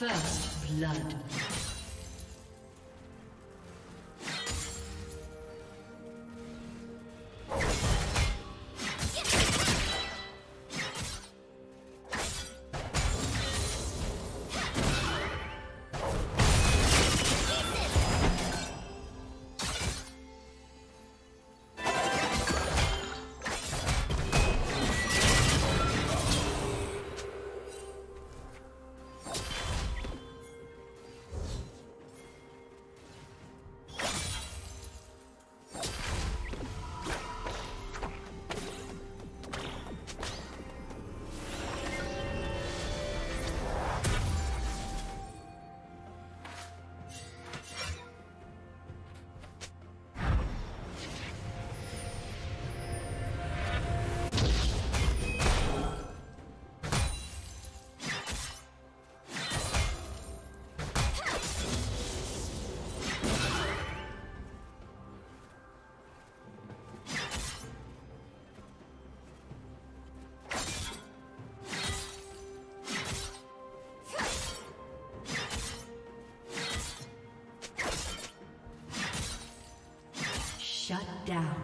First blood. Shut down.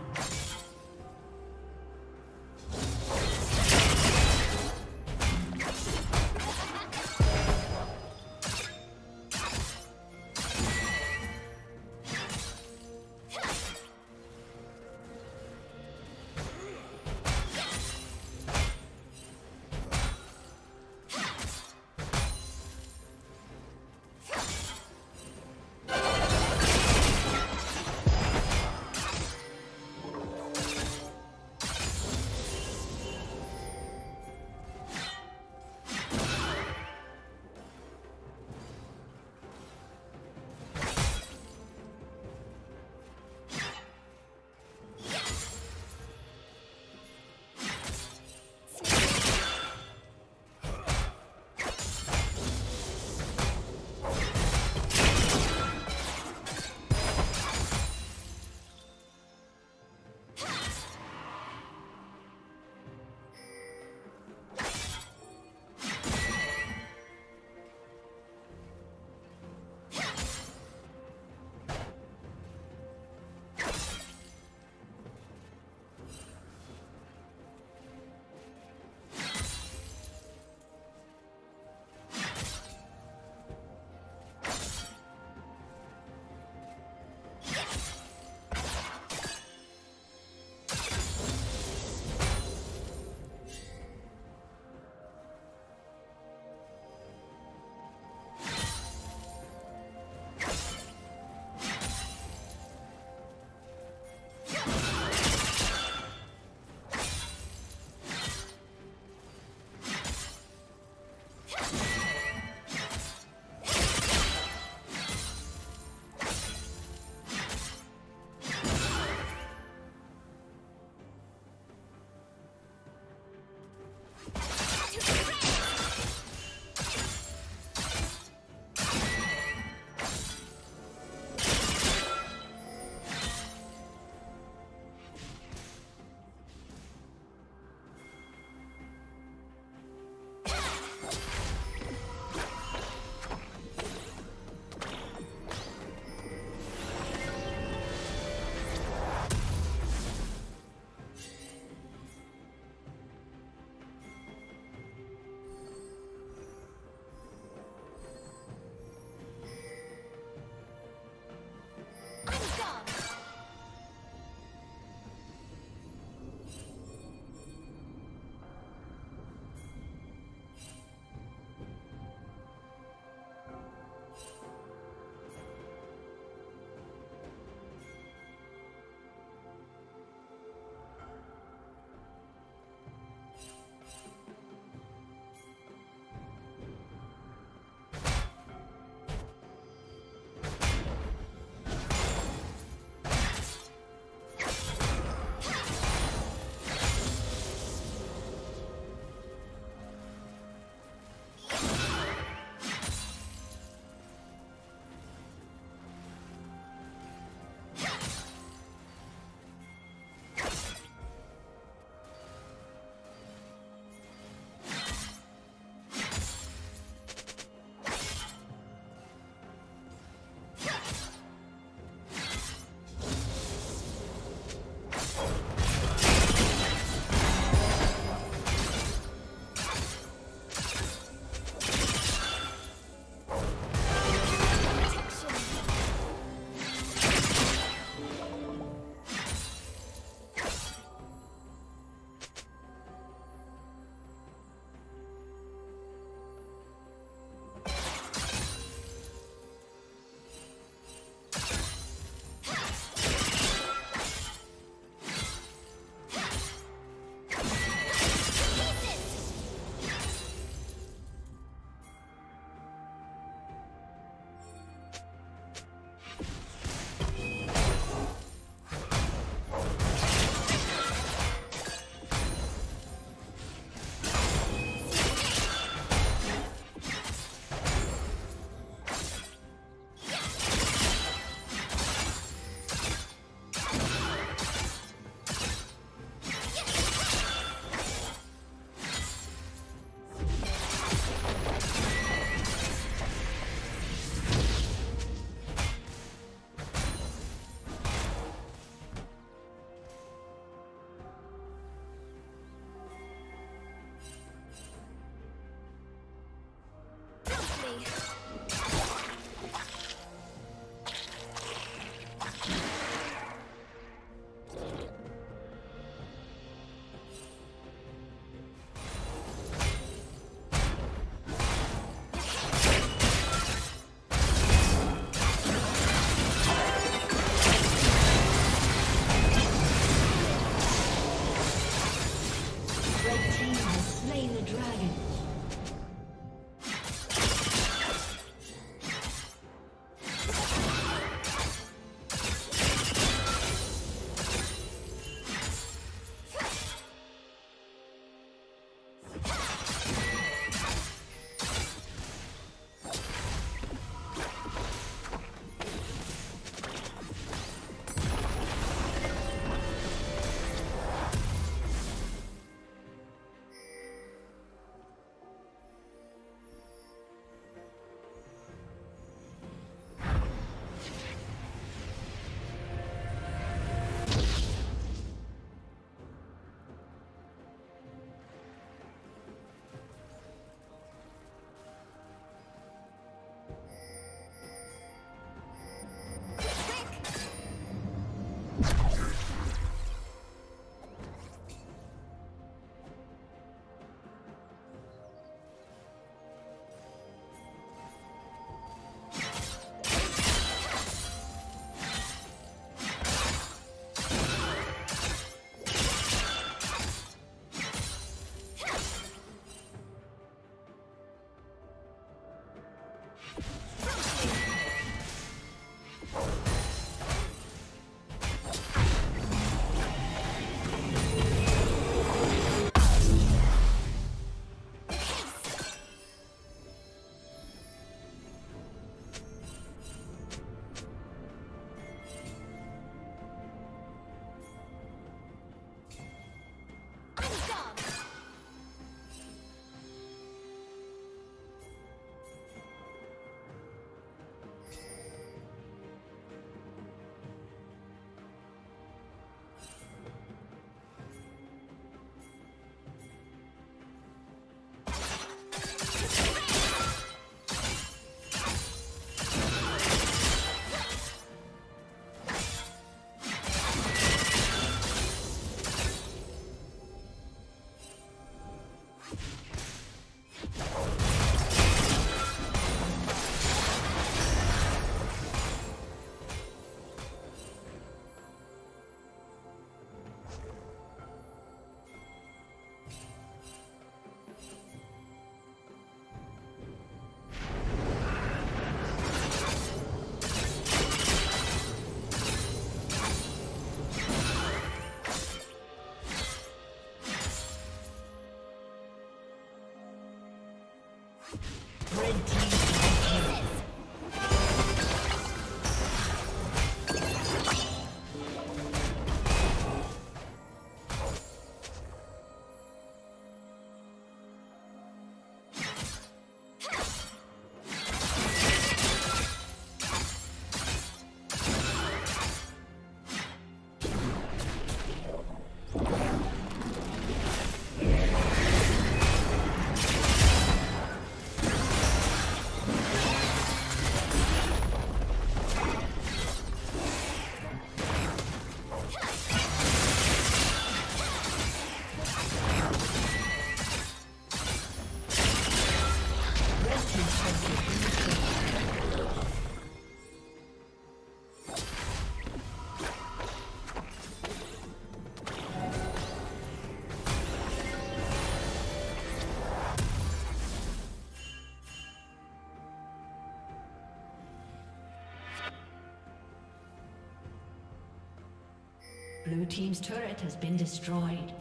Blue team's turret has been destroyed.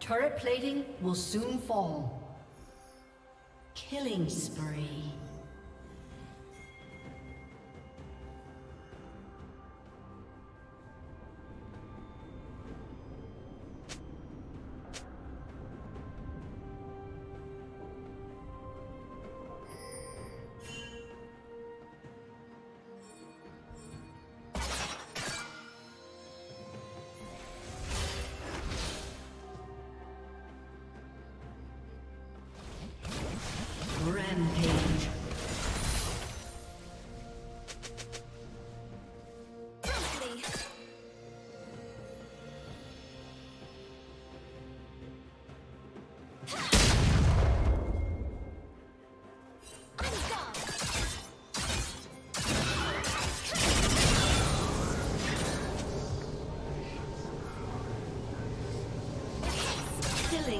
Turret plating will soon fall. Killing spree.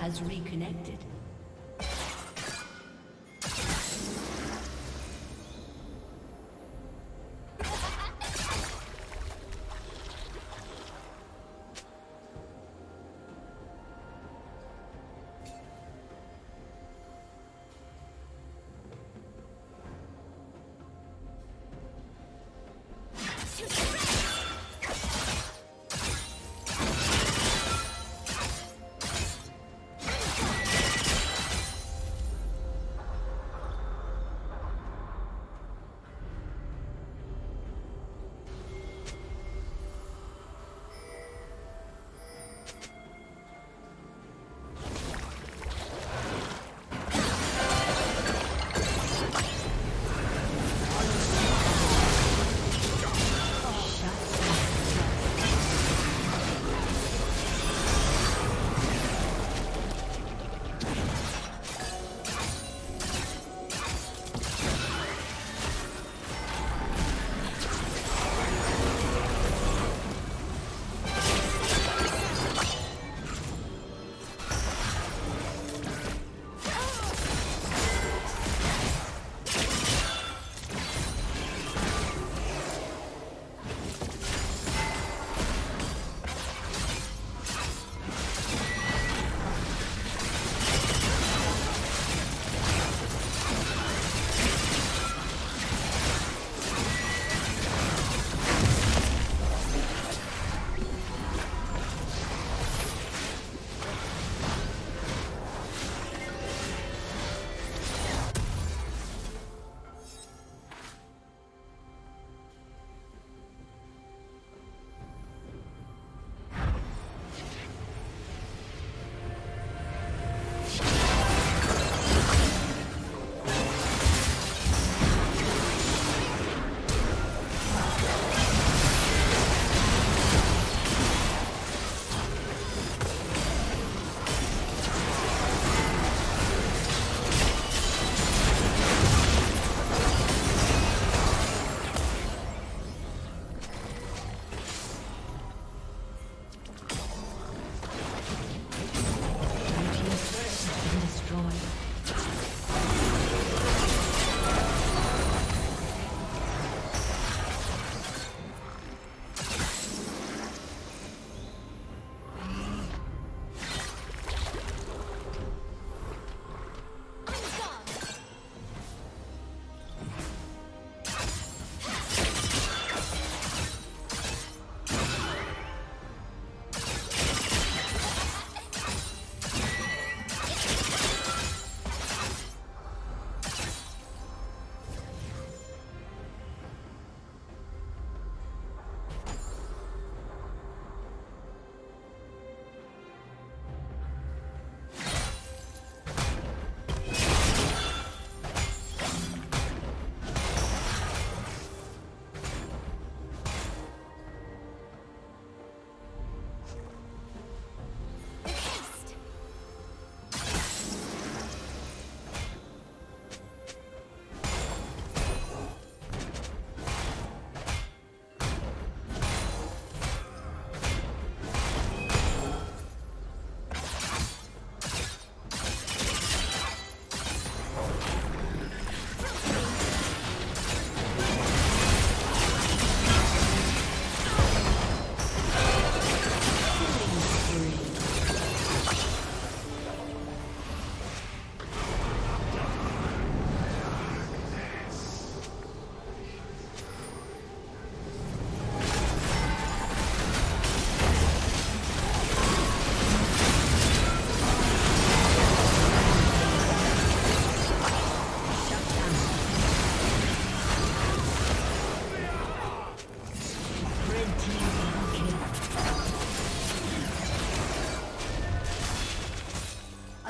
Has reconnected.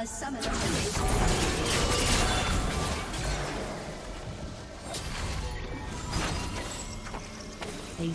A summoner has been A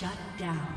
Shut down.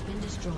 been destroyed.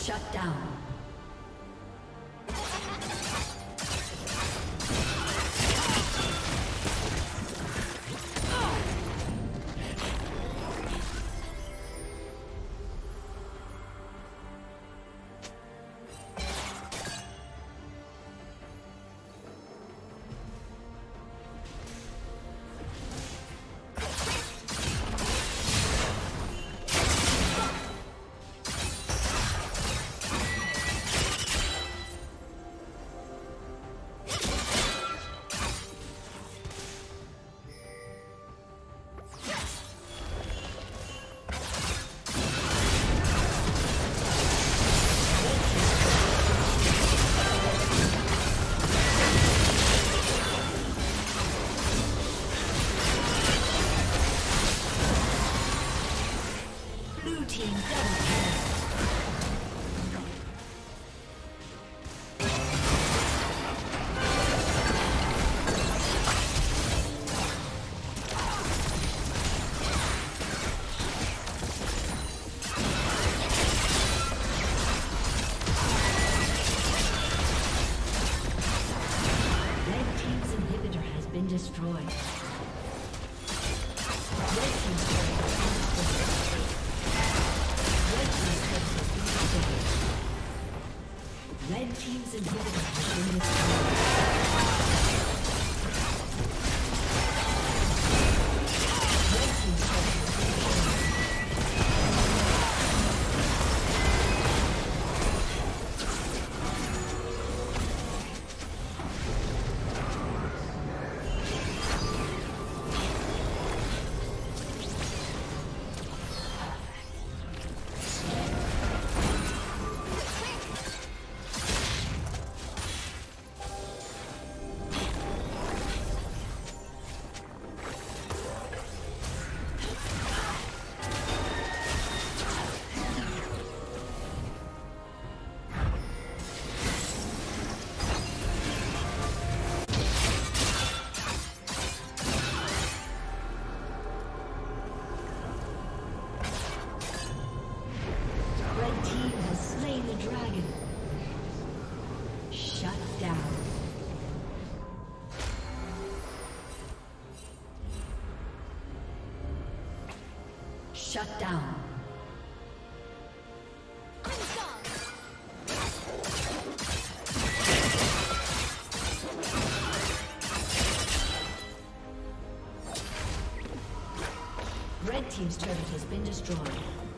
Shut down. been destroyed. Red team's inhibitor has been destroyed. Red team's inhibitor. Shut down. Red team's turret has been destroyed.